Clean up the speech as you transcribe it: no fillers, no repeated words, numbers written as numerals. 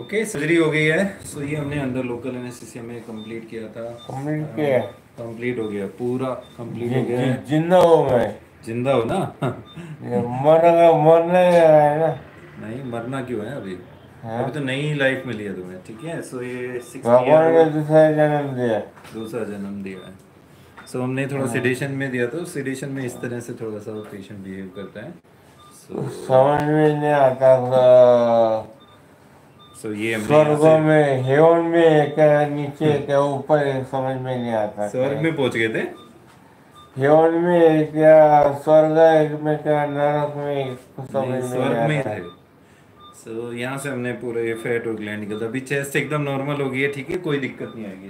Okay, surgery हो गई है। सो ये हमने अंदर लोकल एनेस्थीसिया में कंप्लीट किया था, कंप्लीट हो गया, पूरा कंप्लीट हो गया। जिंदा हो गए, जिंदा हो ना, मरना है ना? नहीं, मरना क्यों है, अभी अभी तो नई लाइफ मिली है तुम्हें, ठीक है। सो ये 6 ईयर दूसरा जन्म दिया है। सो हमने थोड़ा सेडेशन में दिया था, सेडेशन में इस तरह से थोड़ा सा पेशेंट बिहेव करता है, समझ में नहीं आता ये स्वर्ग में, हेवन में एक नीचे एक ऊपर, समझ में नहीं आता। स्वर्ग में पहुंच गए थे, हेवन में एक स्वर्ग, एक में क्या नरक में, स्वर्ग में थे। सो यहाँ से हमने पूरे फैट और ग्लैंड निकलता, अभी चेस्ट एकदम नॉर्मल हो गई है, ठीक है, कोई दिक्कत नहीं आएगी।